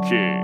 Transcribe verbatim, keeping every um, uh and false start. Donkey.